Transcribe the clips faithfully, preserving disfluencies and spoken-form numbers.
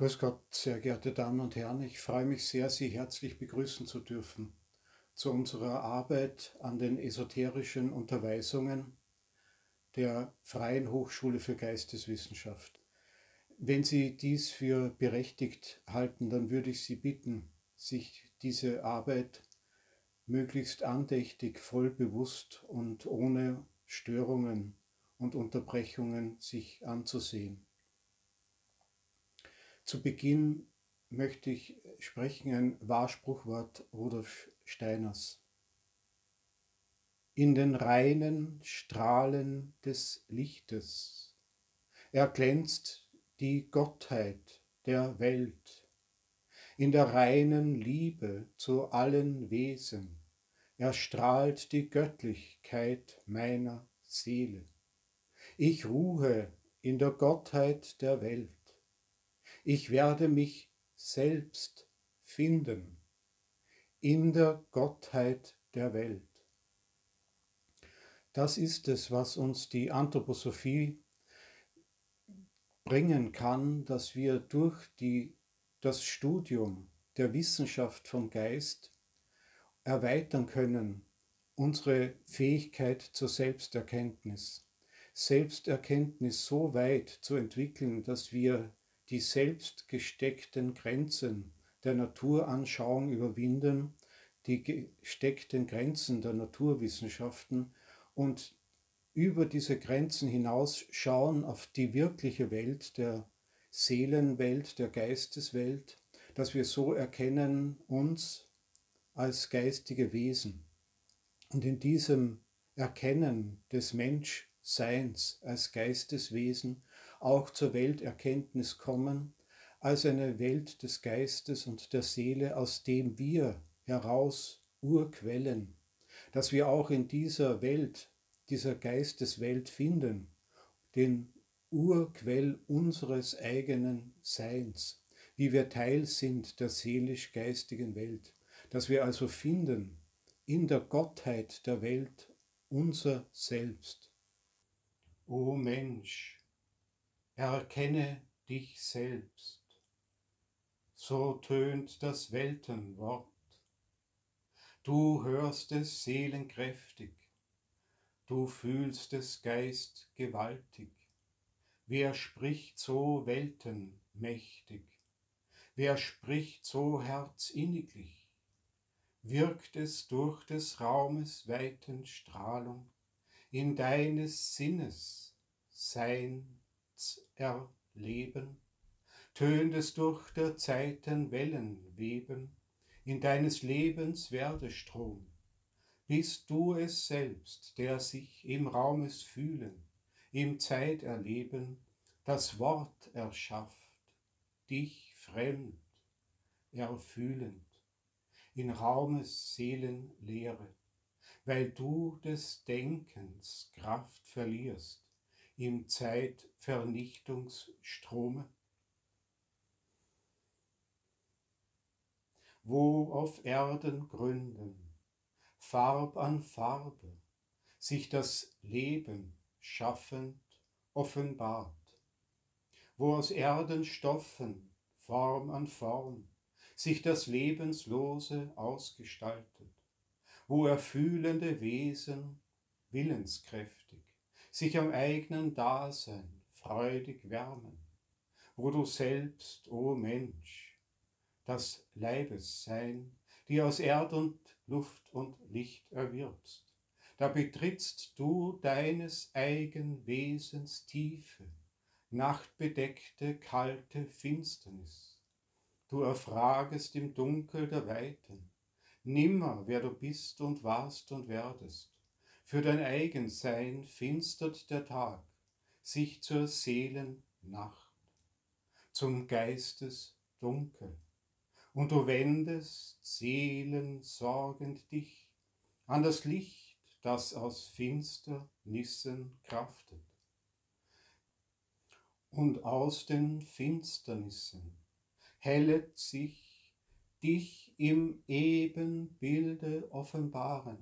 Grüß Gott, sehr geehrte Damen und Herren, ich freue mich sehr, Sie herzlich begrüßen zu dürfen zu unserer Arbeit an den esoterischen Unterweisungen der Freien Hochschule für Geisteswissenschaft. Wenn Sie dies für berechtigt halten, dann würde ich Sie bitten, sich diese Arbeit möglichst andächtig, voll bewusst und ohne Störungen und Unterbrechungen sich anzusehen. Zu Beginn möchte ich sprechen ein Wahrspruchwort Rudolf Steiners. In den reinen Strahlen des Lichtes erglänzt die Gottheit der Welt. In der reinen Liebe zu allen Wesen erstrahlt die Göttlichkeit meiner Seele. Ich ruhe in der Gottheit der Welt. Ich werde mich selbst finden in der Gottheit der Welt. Das ist es, was uns die Anthroposophie bringen kann, dass wir durch die, das Studium der Wissenschaft vom Geist erweitern können, unsere Fähigkeit zur Selbsterkenntnis. Selbsterkenntnis so weit zu entwickeln, dass wir die selbst gesteckten Grenzen der Naturanschauung überwinden, die gesteckten Grenzen der Naturwissenschaften und über diese Grenzen hinaus schauen auf die wirkliche Welt, der Seelenwelt, der Geisteswelt, dass wir so erkennen uns als geistige Wesen. Und in diesem Erkennen des Menschseins als Geisteswesen auch zur Welterkenntnis kommen, als eine Welt des Geistes und der Seele, aus dem wir heraus urquellen, dass wir auch in dieser Welt, dieser Geisteswelt finden, den Urquell unseres eigenen Seins, wie wir Teil sind der seelisch-geistigen Welt, dass wir also finden in der Gottheit der Welt unser Selbst. O Mensch! Erkenne dich selbst, so tönt das Weltenwort. Du hörst es seelenkräftig, du fühlst es geistgewaltig. Wer spricht so weltenmächtig? Wer spricht so herzinniglich? Wirkt es durch des Raumes weiten Strahlung in deines Sinnes sein Erleben, tönt es durch der Zeiten Wellenweben, in deines Lebens Werdestrom, bist du es selbst, der sich im Raumes fühlen, im Zeiterleben das Wort erschafft, dich fremd, erfühlend, in Raumes Seelenleere, weil du des Denkens Kraft verlierst, im Zeitvernichtungsstrome, wo auf Erdengründen Farb an Farbe sich das Leben schaffend offenbart, wo aus Erdenstoffen Form an Form sich das Lebenslose ausgestaltet, wo erfühlende Wesen willenskräftig sich am eigenen Dasein freudig wärmen, wo du selbst, o Mensch, das Leibessein, die aus Erd und Luft und Licht erwirbst, da betrittst du deines eigen Wesens tiefe, nachtbedeckte, kalte Finsternis. Du erfragest im Dunkel der Weiten nimmer, wer du bist und warst und werdest. Für dein Eigensein finstert der Tag sich zur Seelennacht, zum Geistesdunkel. Und du wendest seelensorgend dich an das Licht, das aus Finsternissen kraftet. Und aus den Finsternissen hellet sich dich im Ebenbilde offenbarend,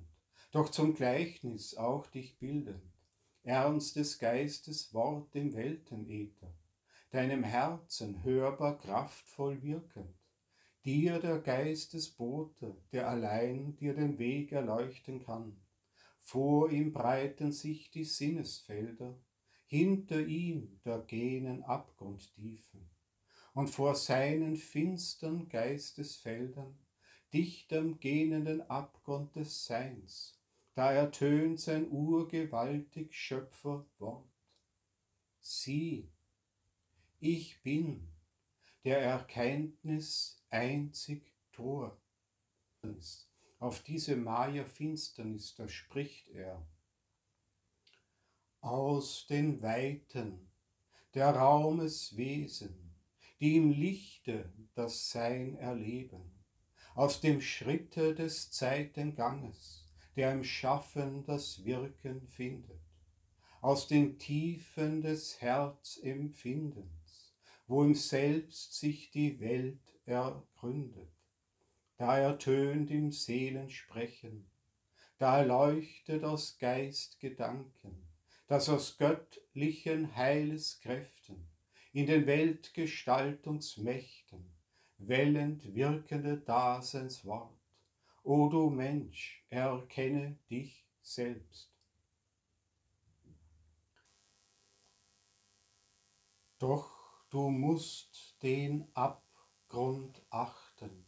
doch zum Gleichnis auch dich bildend, Ernst des Geistes Wort im Weltenäther, deinem Herzen hörbar kraftvoll wirkend, dir der Geistesbote, der allein dir den Weg erleuchten kann. Vor ihm breiten sich die Sinnesfelder, hinter ihm der Genen Abgrundtiefen, und vor seinen finstern Geistesfeldern, dicht am gähnenden Abgrund des Seins, da ertönt sein urgewaltig Schöpferwort. Sieh, ich bin der Erkenntnis einzig Tor. Auf diese Maya-Finsternis, da spricht er. Aus den Weiten der Raumes Wesen, die im Lichte das Sein erleben, aus dem Schritte des Zeitenganges, der im Schaffen das Wirken findet, aus den Tiefen des Herzempfindens, wo im Selbst sich die Welt ergründet. Da ertönt im Seelensprechen, da erleuchtet aus Geist Gedanken, das aus göttlichen Heileskräften in den Weltgestaltungsmächten wellend wirkende Daseinswort. O du Mensch, erkenne dich selbst. Doch du musst den Abgrund achten,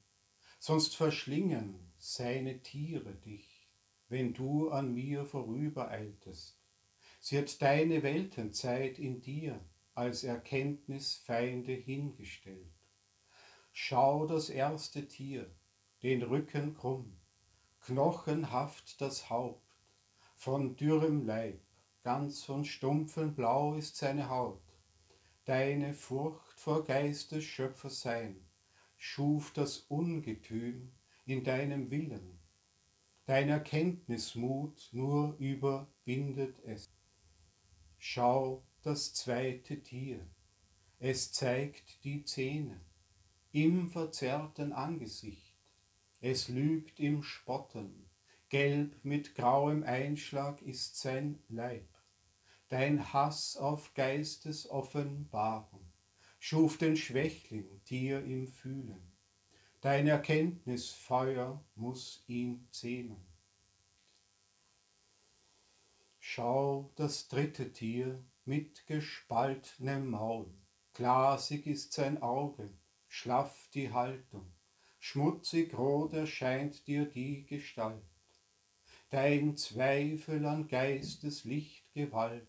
sonst verschlingen seine Tiere dich, wenn du an mir vorübereiltest. Sie hat deine Weltenzeit in dir als Erkenntnisfeinde hingestellt. Schau das erste Tier, den Rücken krumm, knochenhaft das Haupt, von dürrem Leib, ganz von stumpfem Blau ist seine Haut. Deine Furcht vor Geistes Schöpfersein schuf das Ungetüm in deinem Willen. Dein Erkenntnismut nur überwindet es. Schau das zweite Tier, es zeigt die Zähne im verzerrten Angesicht. Es lügt im Spotten, gelb mit grauem Einschlag ist sein Leib. Dein Hass auf Geistes Offenbarung schuf den Schwächling dir im Fühlen. Dein Erkenntnisfeuer muss ihn zähmen. Schau das dritte Tier mit gespaltenem Maul. Glasig ist sein Auge, schlaff die Haltung. Schmutzig rot erscheint dir die Gestalt. Dein Zweifel an Geistes Lichtgewalt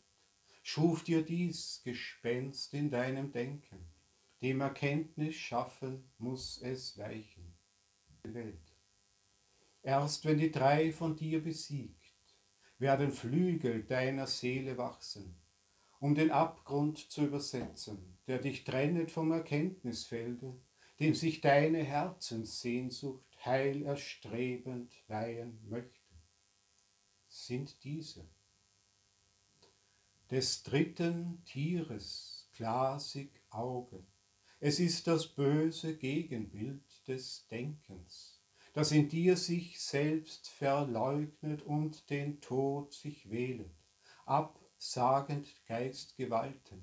schuf dir dies Gespenst in deinem Denken. Dem Erkenntnis schaffen muss es weichen. Welt. Erst wenn die drei von dir besiegt, werden Flügel deiner Seele wachsen, um den Abgrund zu übersetzen, der dich trennet vom Erkenntnisfelde, dem sich deine Herzenssehnsucht heilerstrebend weihen möchte. Sind diese des dritten Tieres glasig Auge. Es ist das böse Gegenbild des Denkens, das in dir sich selbst verleugnet und den Tod sich wählet, absagend Geistgewalten,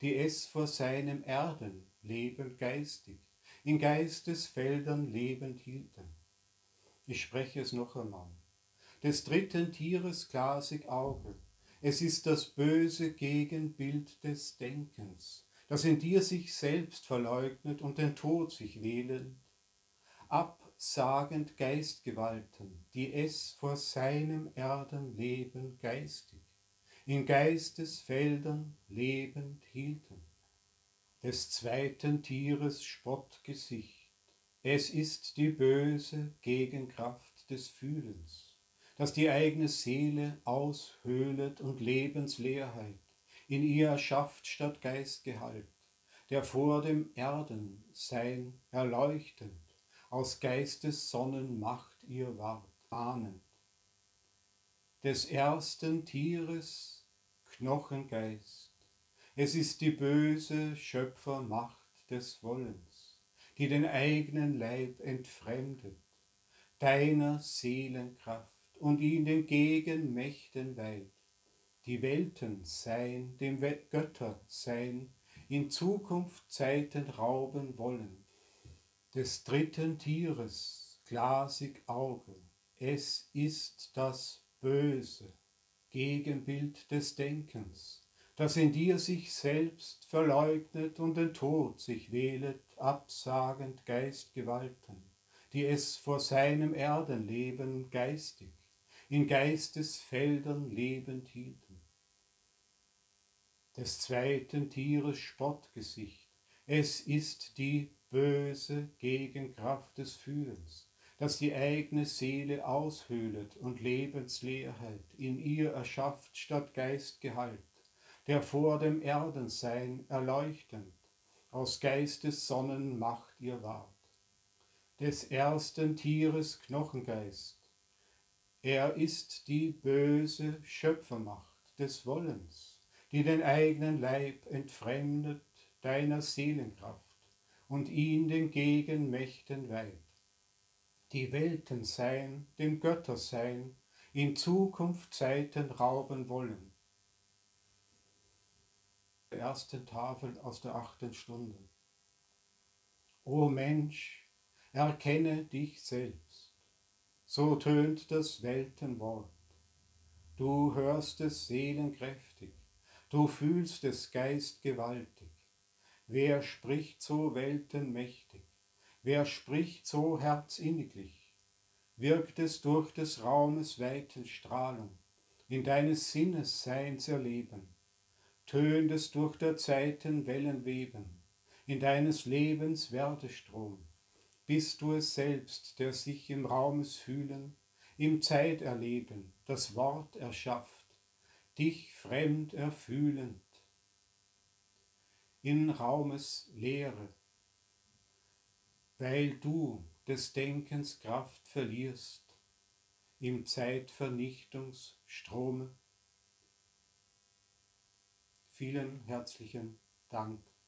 die es vor seinem Erden lebend geistig, in Geistesfeldern lebend hielten. Ich spreche es noch einmal. Des dritten Tieres glasig Auge. Es ist das böse Gegenbild des Denkens, das in dir sich selbst verleugnet und den Tod sich wählend, absagend Geistgewalten, die es vor seinem Erdenleben geistig, in Geistesfeldern lebend hielten. Des zweiten Tieres Spottgesicht, es ist die böse Gegenkraft des Fühlens, dass die eigene Seele aushöhlet und Lebensleerheit in ihr erschafft statt Geistgehalt, der vor dem Erdensein erleuchtend aus Geistes Sonnenmacht ihr ward, ahnend. Des ersten Tieres Knochengeist, es ist die böse Schöpfermacht des Wollens, die den eigenen Leib entfremdet, deiner Seelenkraft, und ihn den Gegenmächten weiht, die Welten sein, dem Götter sein, in Zukunft Zeiten rauben wollen. Des dritten Tieres glasig Augen, es ist das Böse, Gegenbild des Denkens, das in dir sich selbst verleugnet und den Tod sich wählet, absagend Geistgewalten, die es vor seinem Erdenleben geistig, in Geistesfeldern lebend hielten. Des zweiten Tieres Spottgesicht, es ist die böse Gegenkraft des Führens, das die eigene Seele aushöhlet und Lebensleerheit in ihr erschafft statt Geistgehalt, der vor dem Erdensein erleuchtend aus Geistes Sonnenmacht ihr ward. Des ersten Tieres Knochengeist, er ist die böse Schöpfermacht des Wollens, die den eigenen Leib entfremdet deiner Seelenkraft und ihn den Gegenmächten weiht, die Weltensein, dem Göttersein, in Zukunft Zeiten rauben wollen. Der ersten Tafel aus der achten Stunde. O Mensch, erkenne dich selbst, so tönt das Weltenwort. Du hörst es seelenkräftig, du fühlst es geistgewaltig. Wer spricht so weltenmächtig? Wer spricht so herzinniglich? Wirkt es durch des Raumes weiten Strahlung, in deines Sinnes Seins erleben? Tönt es durch der Zeiten Wellenweben, in deines Lebens Werdestrom, bist du es selbst, der sich im Raumes Fühlen, im Zeiterleben das Wort erschafft, dich fremd erfühlend. In Raumes Leere, weil du des Denkens Kraft verlierst, im Zeitvernichtungsstrome. Vielen herzlichen Dank.